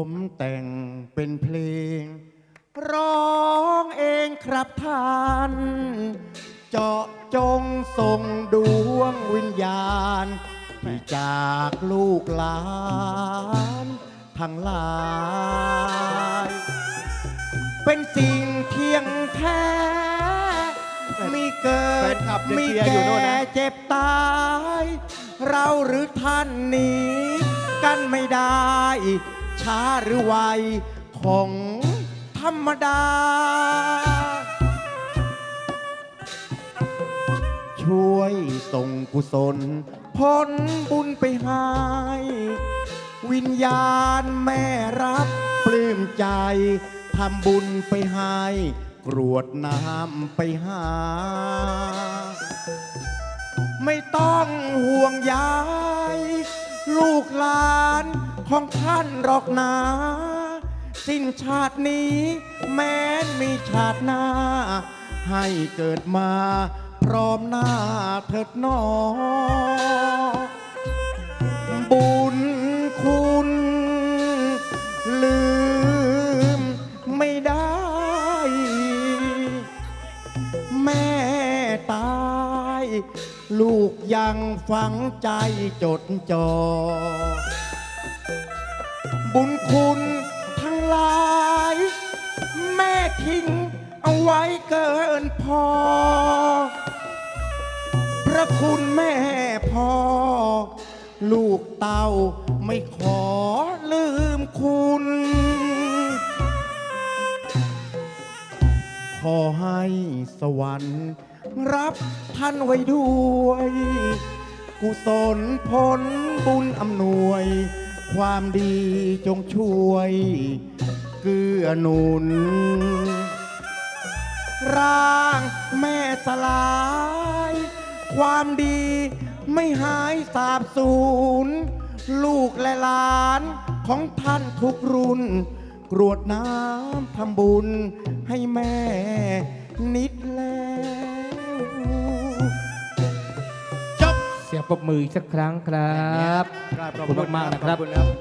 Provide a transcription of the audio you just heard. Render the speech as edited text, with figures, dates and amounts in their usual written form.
ผมแต่งเป็นเพลงร้องเองครับท่านเจาะจงส่งดวงวิญญาณที่จากลูกหลานทั้งหลายเป็นสิ่งเที่ยงแท้มีเกิดมีแก่เจ็บตายเราหรือท่านนี้กันไม่ได้ช้าหรือไวของธรรมดาช่วยส่งกุศลผลบุญไปให้วิญญาณแม่รับปลื้มใจทำบุญไปให้กรวดน้ำไปหาไม่ต้องห่วงยายลูกหลานของท่านหรอกนะสิ้นชาตินี้แม้นมีชาติหน้าให้เกิดมาพร้อมหน้าเถิดหนอบุญคุณลืมไม่ได้แม่ตายลูกยังฝังใจจดจ่อบุญคุณทั้งหลายแม่ทิ้งเอาไว้เกินพอพระคุณแม่พอลูกเต้าไม่ขอลืมคุณขอให้สวรรค์รับท่านไว้ด้วยกุศลผลบุญอำนวยความดีจงช่วยเกื้อหนุนร่างแม่สลายความดีไม่หายสาบสูญลูกและหลานของท่านทุกรุ่นกรวดน้ำทำบุญให้แม่นิดแล้วจบเสียงปรบมืออีกสักครั้งครับขอบคุณมากนะครับ